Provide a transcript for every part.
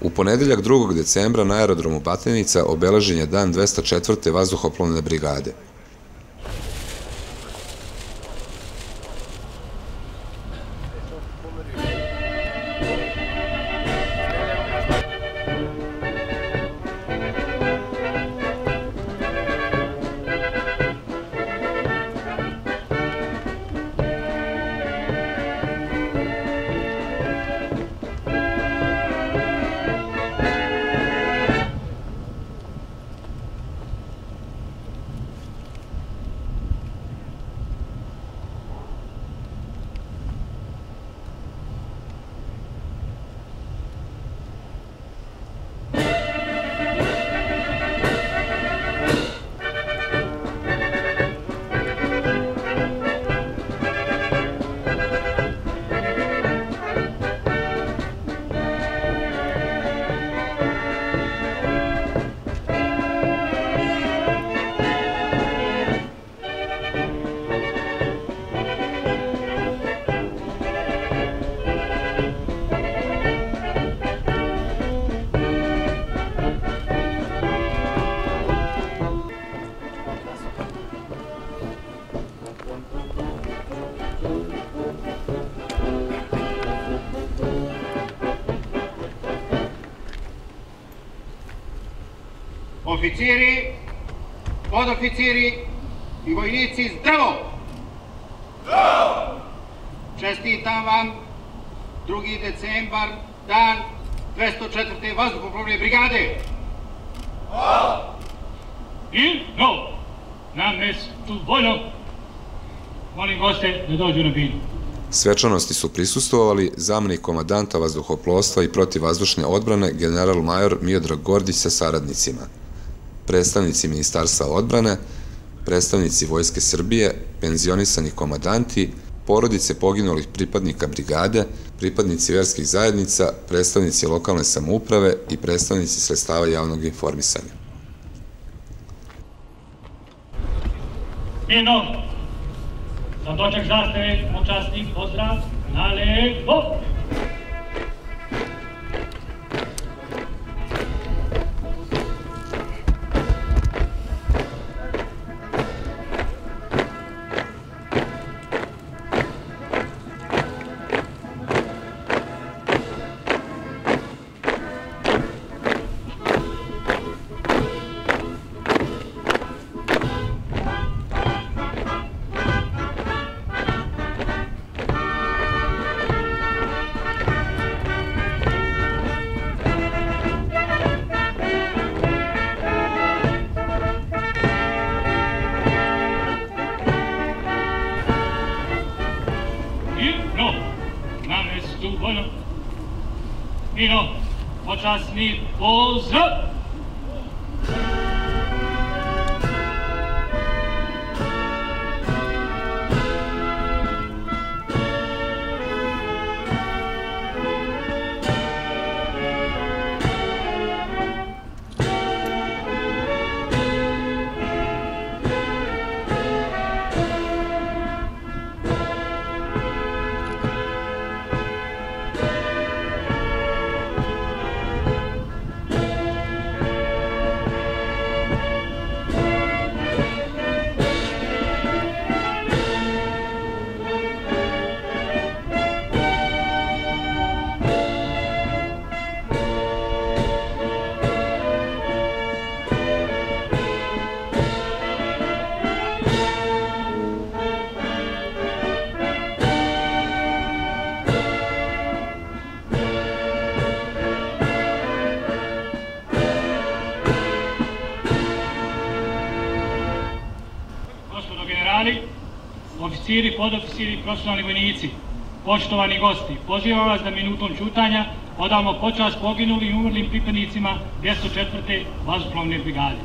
U ponedeljak 2. decembra na aerodromu Batajnica obeležen je dan 204. vazduhoplovne brigade. Oficiri, podoficiri i vojnici, zdravo! Zdravo! Čestitam vam 2. decembar, dan 204. vazduhoplovne brigade. Hvala! I no, na mestu vojno. Molim goste da dođu na binu. Svečanosti su prisustvovali zamenik komandanta vazduhoplovstva i protivvazdušne odbrane general-major Miodrag Gordić sa saradnicima, predstavnici Ministarstva odbrane, predstavnici Vojske Srbije, penzionisani komandanti, porodice poginulih pripadnika brigade, pripadnici verskih zajednica, predstavnici lokalne samouprave i predstavnici sredstava javnog informisanja. Fino! Za doček zastave, počasni pozdrav, nalepo! Počasni pozdrav! Oficiri, podoficiri, profesionalni vojnici, poštovani gosti, pozivam vas da minutom ćutanja odamo počast poginulim i umrlim pripadnicima 204. vazduhoplovne brigade.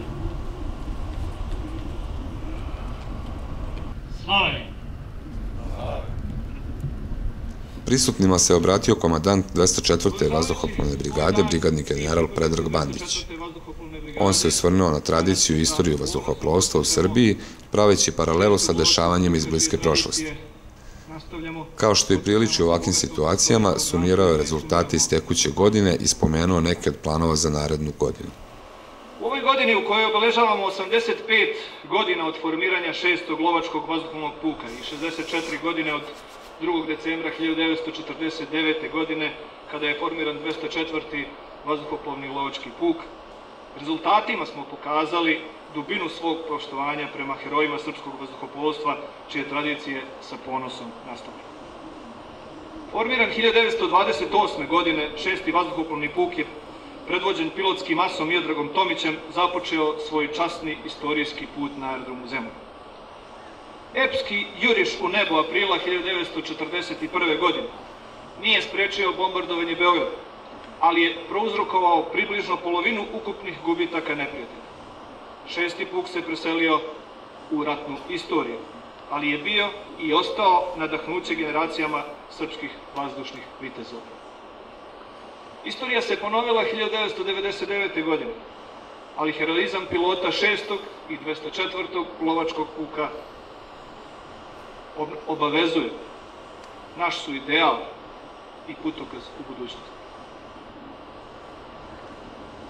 Slave! Prisutnima se obratio komandant 204. vazduhoplovne brigade, brigadnik general Predrag Bandić. On se osvrnuo na tradiciju i istoriju vazduhoplovstva u Srbiji, praveći paralelu sa dešavanjem iz bliske prošlosti. Kao što i priliči u ovakvim situacijama, sumirao je rezultate iz tekuće godine i spomenuo neke od planova za narednu godinu. U ovoj godini u kojoj obeležavamo 85 godina od formiranja 6. lovačkog vazduhovnog puka i 64 godine od 2. decembra 1949. godine kada je formiran 204. vazduhoplovni lovački puk, rezultatima smo pokazali dubinu svog poštovanja prema herojima srpskog vazduhoplovstva, čije tradicije sa ponosom nastavljamo. Formiran 1928. godine, 6. vazduhoplovni puk je predvođen pilotskim asom Miodragom Tomićem započeo svoj časni istorijski put na aerodromu Zemun. Epski juriš u nebo aprila 1941. godine nije sprečio bombardovanje Beograda, ali je prouzrokovao približno polovinu ukupnih gubitaka neprijatelja. 6. puk se preselio u ratnu istoriju, ali je bio i ostao nadahnuće generacijama srpskih vazdušnih vitezova. Istorija se ponovila 1999. godine, ali heroizam pilota 6. i 204. lovačkog puka obavezuje. Naš su ideal i putokaz u budućnosti.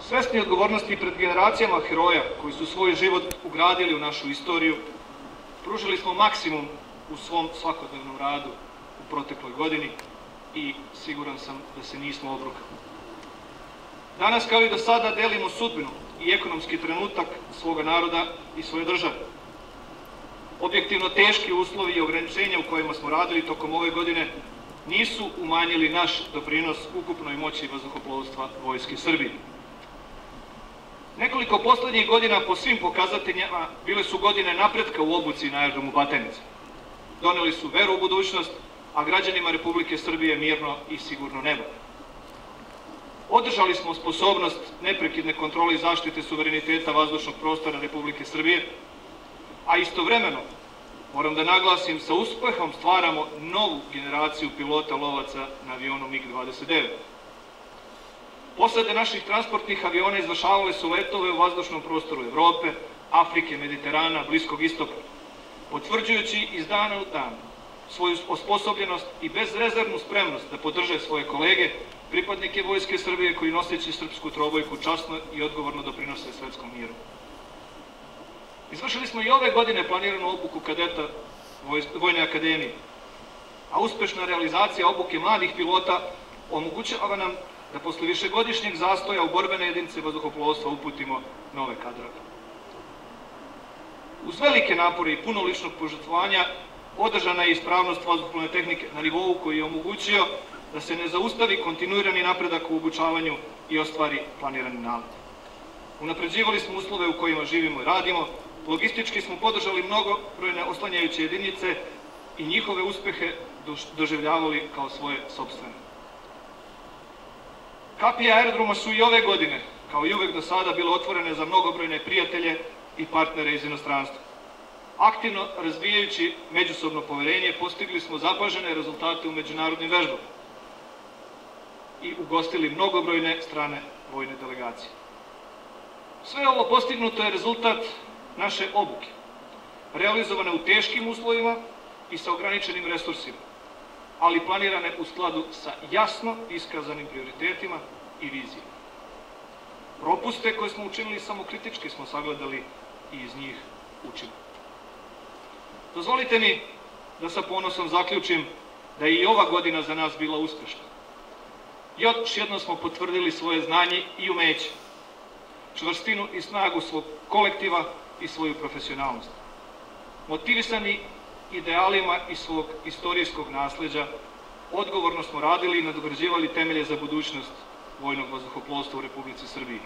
Svesni odgovornosti pred generacijama heroja koji su svoj život ugradili u našu istoriju, pružili smo maksimum u svom svakodnevnom radu u protekloj godini i siguran sam da se nismo obrukali. Danas kao i do sada delimo sudbinu i ekonomski trenutak svoga naroda i svoje države. Objektivno teški uslovi i ograničenja u kojima smo radili tokom ove godine nisu umanjili naš doprinos ukupnoj moći vazduhoplovstva Vojske Srbije. Nekoliko poslednjih godina po svim pokazateljima bile su godine napretka u obuci na aerodromu Batajnica. Doneli su veru u budućnost, a građanima Republike Srbije mirno i sigurno nebo. Održali smo sposobnost neprekidne kontrole i zaštite suvereniteta vazdušnog prostora Republike Srbije, a istovremeno, moram da naglasim, sa uspehom stvaramo novu generaciju pilota lovaca na avionu MiG-29. Posade naših transportnih aviona izvršavale su letove u vazdušnom prostoru Evrope, Afrike, Mediterana, Bliskog istoka, potvrđujući iz dana u dan svoju osposobljenost i bezrezervnu spremnost da podrže svoje kolege, pripadnike Vojske Srbije koji noseći srpsku trobojku časno i odgovorno doprinose svetskom miru. Izvršili smo i ove godine planiranu obuku kadeta Vojne akademije, a uspešna realizacija obuke mladih pilota omogućava nam da posle višegodišnjeg zastoja u borbene jedinice vazduhoplovstva uputimo nove kadrove. Uz velike napore i puno ličnog požrtvovanja održana je ispravnost vazduhoplovne tehnike na nivou koji je omogućio da se ne zaustavi kontinuirani napredak u obučavanju i ostvari planirani nalet. Unapređivali smo uslove u kojima živimo i radimo, logistički smo podržali mnogobrojne oslanjajuće jedinice i njihove uspehe doživljavali kao svoje sopstvene. Kapije aerodroma su i ove godine, kao i uvek do sada, bile otvorene za mnogobrojne prijatelje i partnere iz inostranstva. Aktivno razvijajući međusobno poverenje, postigli smo zapažene rezultate u međunarodnim vežbama i ugostili mnogobrojne strane vojne delegacije. Sve ovo postignuto je rezultat naše obuke, realizovane u teškim uslovima i sa ograničenim resursima, ali planirane u skladu sa jasno iskazanim prioritetima i vizijama. Propuste koje smo učinili samokritički smo sagledali i iz njih učili. Dozvolite mi da sa ponosom zaključim da je i ova godina za nas bila uspešna. Još jednom smo potvrdili svoje znanje i umeće, čvrstinu i snagu svog kolektiva i svoju profesionalnost. Motivisani idealima iz svog istorijskog nasleđa, odgovorno smo radili i nadograđivali temelje za budućnost vojnog vazduhoplovstva u Republici Srbiji,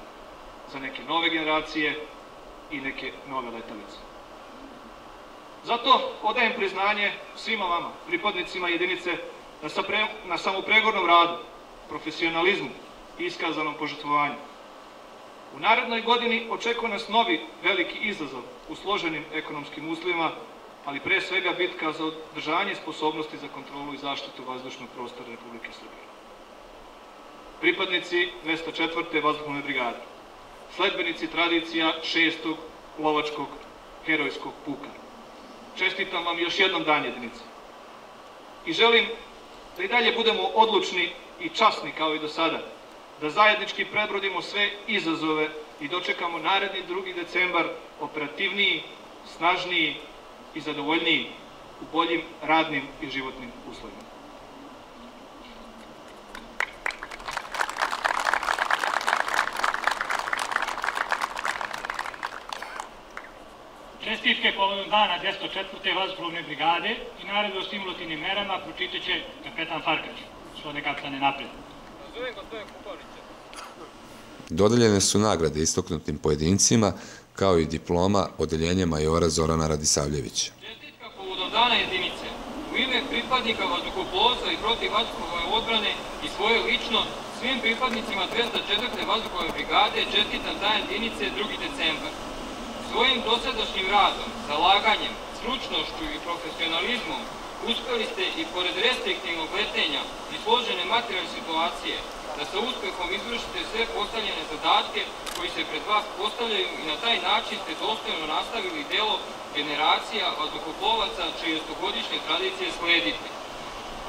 za neke nove generacije i neke nove letelice. Zato odajem priznanje svima vama, pripadnicima jedinice, na samopregornom radu, profesionalizmu i iskazanom požrtvovanju. U narednoj godini očekuje nas novi veliki izazov u složenim ekonomskim uslovima, ali pre svega bitka za održanje sposobnosti za kontrolu i zaštitu vazdušnog prostora Republike Srbije. Pripadnici 204. vazduhoplovne brigade, sledbenici tradicija 6. lovačkog herojskog puka, čestitam vam još jednom dan jedinice. i želim da i dalje budemo odlučni i časni kao i do sada, da zajednički prebrodimo sve izazove i dočekamo naredni 2. decembar operativniji, snažniji i zadovoljniji u boljim radnim i životnim uslovima. Čestitke povodom dana 204. vazduhoplovne brigade i naredbe o stimulativnim merama pročitat će kapetan Farkač, shodne kapitane napred. Dodeljene su nagrade istaknutim pojedincima, kao i diploma odeljenja majora Zorana Radosavljevića. Čestitka povodom dana jedinice u ime pripadnika vazduhoplovstva i protivvazduhoplovne odbrane i svoje lično svim pripadnicima 204. vazduhoplovne brigade čestitam dan jedinice 2. decembar. Svojim dosadašnjim radom, zalaganjem, stručnošću i profesionalizmom uspeli ste i pored restriktivnog letenja i složene materijalne situacije da sa uspehom izvršite sve postavljene zadatke koji se pred vas postavljaju i na taj način ste dostojno nastavili delo generacija vazduhoplovaca čije stogodišnje tradicije sledite.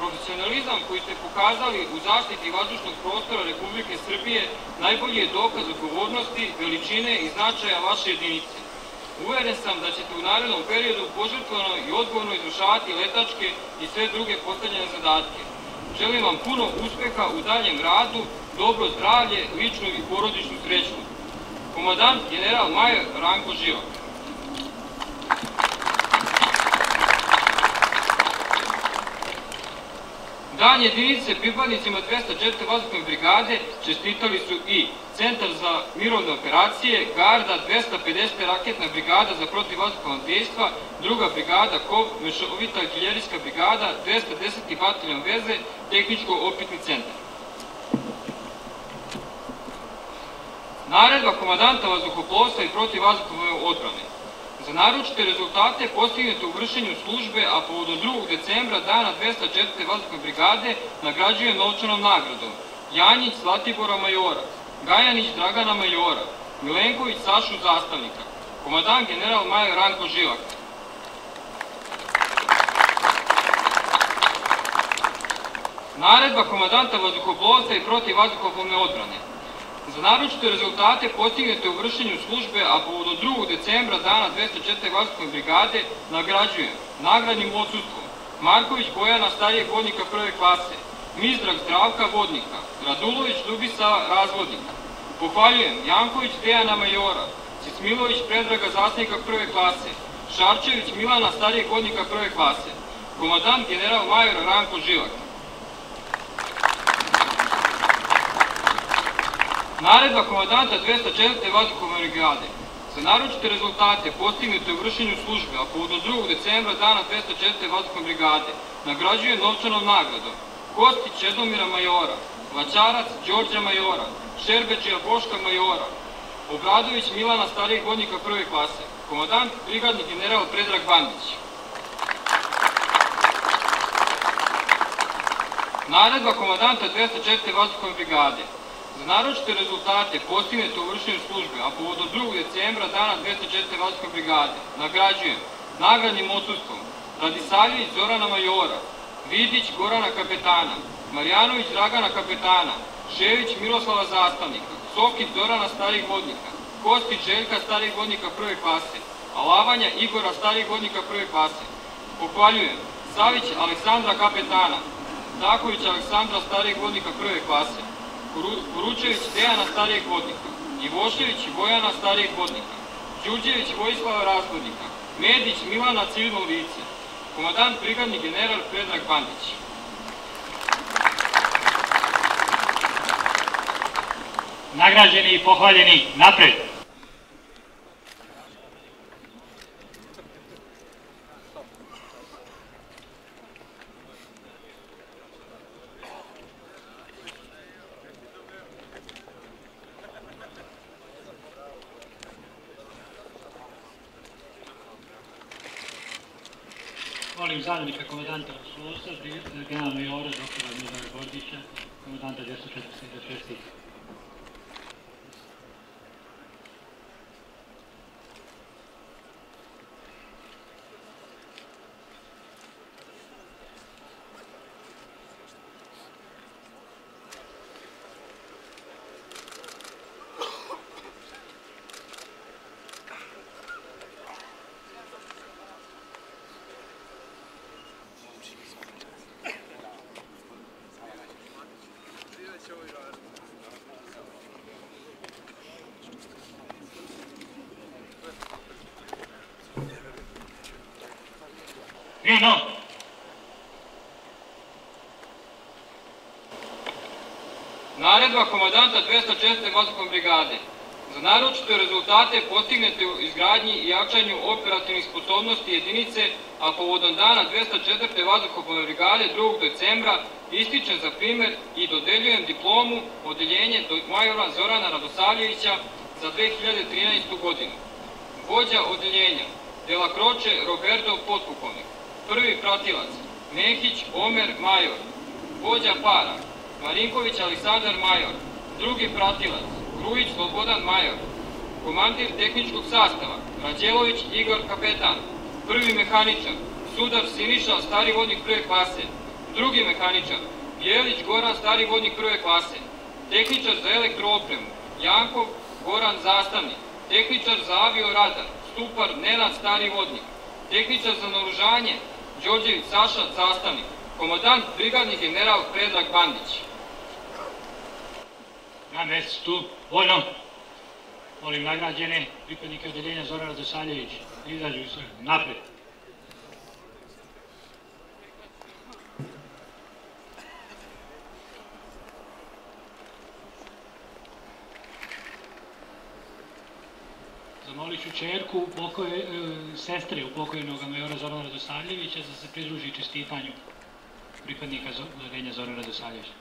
Profesionalizam koji ste pokazali u zaštiti vazdušnog prostora Republike Srbije najbolji je dokaz odgovornosti, veličine i značaja vaše jedinice. Uveren sam da ćete u narednom periodu požrtvovano i odgovorno izvršavati letačke i sve druge postavljene zadatke. Želim vam puno uspeha u daljem radu, dobro zdravlje, ličnu i porodičnu sreću. Komandant general major Ranko Živak. Dan jedinice pripadnicima 204. vazdušne brigade čestitali su i Centar za mirovne operacije, Garda 250. raketna brigada za protivvazdušna dejstva, druga brigada KOV, mešovita artiljerijska brigada, 210. bataljon veze, tehničko-opitni centar. Naredba komandanta vazduhoplovstva i protivvazdušne odbrane. Za naročite rezultate postignete u vršenju službe, a povodom 2. decembra dana 204. vazdušne brigade nagrađuje novčanom nagradom Janjić Slatibora majora, Gajanić Dragana majora, Milenković Sašu zastavnika, komandant general major Ranko Živak. Naredba komandanta vazduhoplovstva i protivvazduhoplovne odbrane. Za naročite rezultate postignete u vršenju službe, a povodom 2. decembra dana 204. vazdušne brigade nagrađuje nagradnim odsustvom Marković Bojana starijeg vodnika 1. klase, Mizdrag Zdravka vodnika, Radulović Dubisa razvodnika. Pohvaljujem Janković Dejana majora, Cismilović Predraga zastavnika 1. klase, Šarčević Milana starijeg vodnika 1. klase, komandant general major Ranko Živak. Naredba komandanta 204. vazduhoplovne brigade. Za naročite rezultate postignete u vršenju službe, a povodom 2. decembra dana 204. vazduhoplovne brigade nagrađuje novčanom nagradom Kostić Črdomira majora, Lačarac Đorđe majora, Šerbeća Boška majora, Obradović Milana starijeg vodnika 1. klase, komandant brigadni general Predrag Bandić. Naredba komandanta 204. vazduhoplovne brigade. Za naročite rezultate postignete u vršenju službe, a povodom 2. decembra dana 204. vazdušne brigade nagrađujem nagradnim odsustvom Radosavljević Zorana majora, Vidić Gorana kapetana, Marijanović Dragana kapetana, Šević Miroslava zastavnika, Sokić Zorana starijeg vodnika, Kostić Željka starijeg vodnika 1. klase, Alavanja Igora starijeg vodnika 1. klase. Pohvaljujem Savić Aleksandra kapetana, Taković Aleksandra starijeg vodnika 1. klase, Uručević Tejana starijeg vodnika, Nivošević Vojana starijeg vodnika, Đurđević Vojislava razvodnika, Medić Milana civilno lice, komandant brigadni general Predrag Bandić. Nagrađeni i pohvaljeni napred! Molim zamjenika komandanta vazduhoplovstva, generala majora dr. Miodraga Gordića, komandanta 246. Milina. Naredba komandanta 204. vazduhoplovne brigade. Za naročite rezultate postignete u izgradnji i jačanju operativnih sposobnosti jedinice, a povodom dana 204. vazduhoplovne brigade 2. decembra ističem za primer i dodeljujem diplomu odeljenje majora Zorana Radosavljevića za 2013. godinu. Vođa odeljenja Dela Kroče Roberto Potpukovnik, prvi pratilac Nehić Omer Major, vođa para Marinković Aleksandar Major, drugi pratilac Grujić Slobodan Major, komandir tehničkog sastava Rađelović Igor kapetan, prvi mehaničar Sudar Siniša stari vodnik prve klase, drugi mehaničar Bijelić Goran stari vodnik prve klase, tehničar za elektroopremu Jankov Goran Zastavnik, tehničar za avio radar Stupar Nenad stari vodnik, tehničar za naoružanje Đorđević Saša zastavnik, komandant brigadni general Predrag Bandić. Na mestu vojnom. Molim nagrađene pripadnike odeljenja Zorana Radosavljević da izađu napred. Molit ću čerku sestre upokojenoga majora Zorana Radosavljevića da se pridruži čestitanju pripadnika odeljenja Zorana Radosavljevića.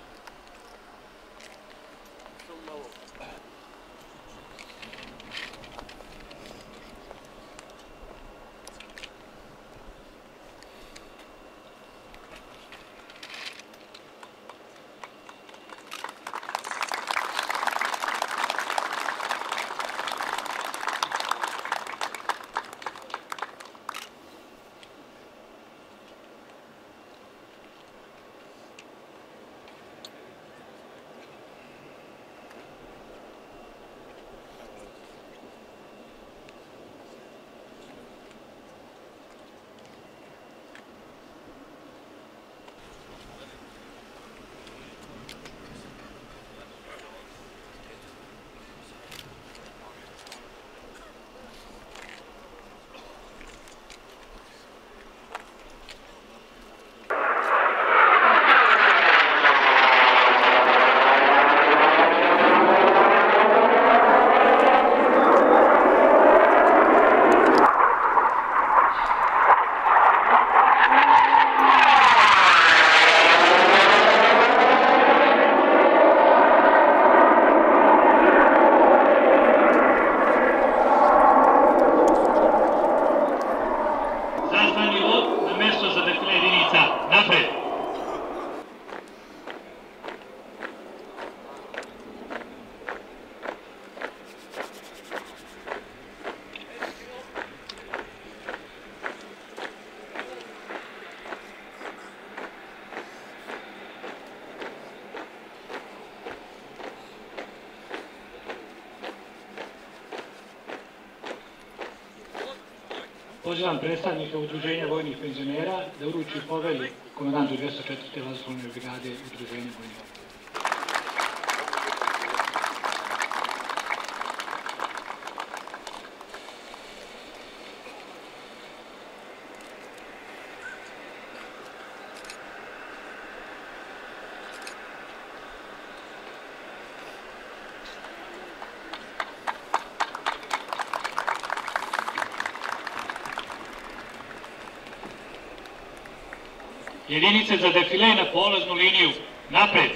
Pozivam predstavnika udruženja vojnih penzionera da uruči povelju komandantu 204. vazduhoplovne brigade udruženja vojnih. Jedinice za defile na polaznu liniju. Napred!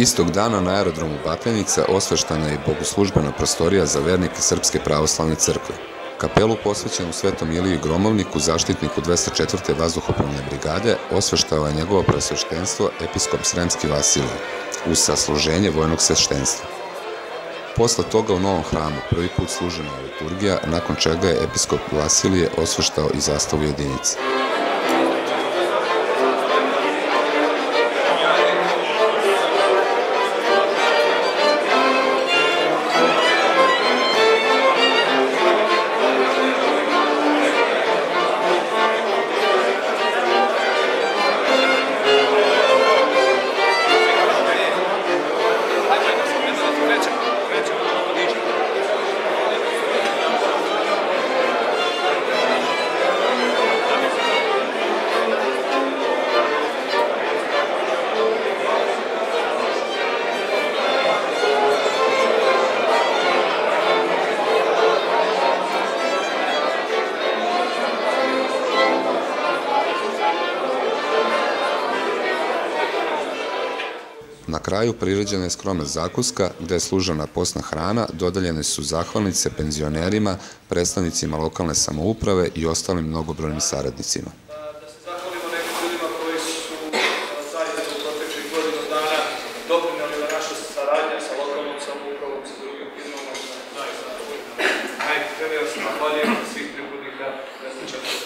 Istog dana na aerodromu Batajnica osveštana je bogoslužbena prostorija za vernike Srpske pravoslavne crkve. Kapelu posvećenu Svetom Iliji Gromovniku, zaštitniku 204. vazduhoplovne brigade, osveštao je njegovo preosveštenstvo episkop Sremski Vasilije, uz sasluženje vojnog sveštenstva. Posle toga u Novom hramu prvi put služena je liturgija, nakon čega je episkop Vasilije osveštao i zastavu jedinice. Na kraju priređena je skromna zakuska, gde je služena posna hrana, dodeljene su zahvalnice penzionerima, predstavnicima lokalne samouprave i ostalim mnogobrojnim saradnicima. Da se zahvalimo nekim ljudima koji su zajedno u proteklih godinu dana doprinjali na našu saradnju sa lokalnom samoupravom, sa drugim firmama. Najprej vas zahvaljujemo svih pripadnika 204.